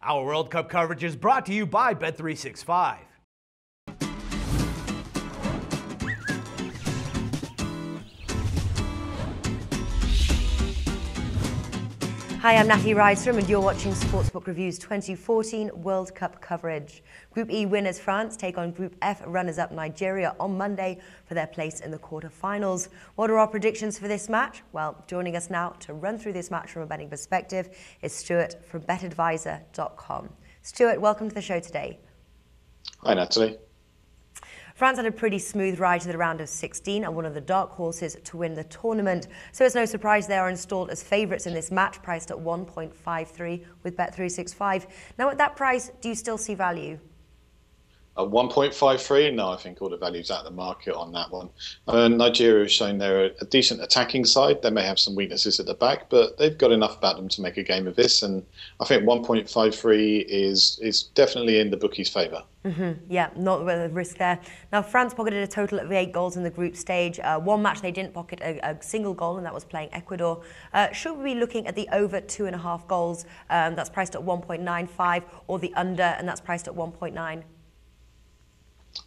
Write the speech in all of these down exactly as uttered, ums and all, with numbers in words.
Our World Cup coverage is brought to you by Bet three sixty-five. Hi, I'm Natalie Rydström and you're watching Sportsbook Review's twenty fourteen World Cup coverage. Group E winners France take on Group F runners-up Nigeria on Monday for their place in the quarterfinals. What are our predictions for this match? Well, joining us now to run through this match from a betting perspective is Stuart from Bet Advisor dot com. Stuart, welcome to the show today. Hi, Natalie. France had a pretty smooth ride to the round of sixteen and one of the dark horses to win the tournament. So it's no surprise they are installed as favourites in this match, priced at one point five three with Bet three sixty-five. Now, at that price, do you still see value? At one point five three? No, I think all the value's out of the market on that one. Uh, Nigeria has shown they're a decent attacking side. They may have some weaknesses at the back, but they've got enough about them to make a game of this. And I think one point five three is, is definitely in the bookies' favour. Mm-hmm. Yeah, not with a risk there. Now, France pocketed a total of eight goals in the group stage. Uh, one match they didn't pocket a, a single goal, and that was playing Ecuador. Uh, should we be looking at the over two and a half goals? Um, that's priced at one point nine five, or the under, and that's priced at one point nine.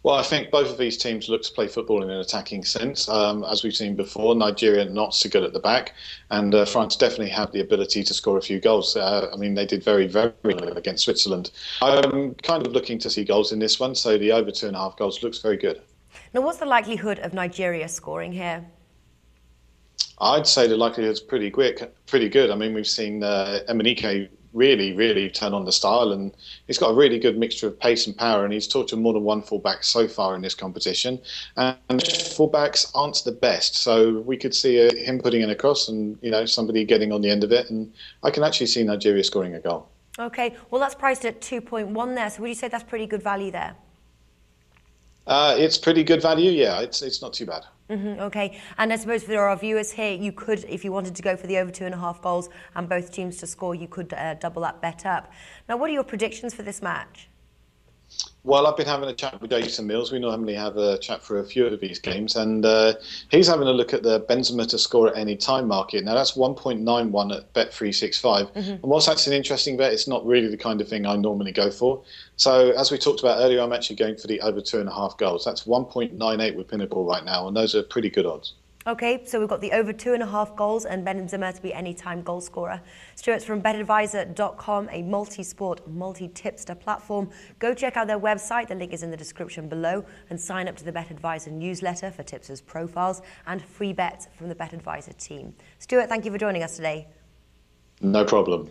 Well, I think both of these teams look to play football in an attacking sense. Um, as we've seen before, Nigeria not so good at the back, and uh, France definitely have the ability to score a few goals. Uh, I mean, they did very, very well against Switzerland. I'm kind of looking to see goals in this one, so the over two and a half goals looks very good. Now, what's the likelihood of Nigeria scoring here? I'd say the likelihood's pretty quick, pretty good. I mean, we've seen uh, Emenike really, really turn on the style, and he's got a really good mixture of pace and power, and he's tortured more than one fullback so far in this competition, and fullbacks aren't the best, so we could see uh, him putting in a cross and, you know, somebody getting on the end of it, and I can actually see Nigeria scoring a goal. Okay, well, that's priced at two point one there, so would you say that's pretty good value there? Uh, it's pretty good value, yeah, it's, it's not too bad. Mm-hmm, okay, and I suppose for our viewers here, you could, if you wanted to go for the over two and a half goals and both teams to score, you could uh, double that bet up. Now, what are your predictions for this match? Well, I've been having a chat with Jason Mills. We normally have a chat for a few of these games, and uh, he's having a look at the Benzema to score at any time market. Now, that's one point nine one at Bet three sixty-five. Mm-hmm. And whilst that's an interesting bet, it's not really the kind of thing I normally go for. So, as we talked about earlier, I'm actually going for the over two and a half goals. That's one point nine eight with Pinnacle right now, and those are pretty good odds. Okay, so we've got the over two and a half goals and Benzema to be anytime goal scorer. Stuart's from Bet Advisor dot com, a multi-sport, multi-tipster platform. Go check out their website, the link is in the description below, and sign up to the Bet Advisor newsletter for tipsters' profiles and free bets from the Bet Advisor team. Stuart, thank you for joining us today. No problem.